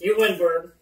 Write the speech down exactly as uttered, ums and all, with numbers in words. You win, Bird.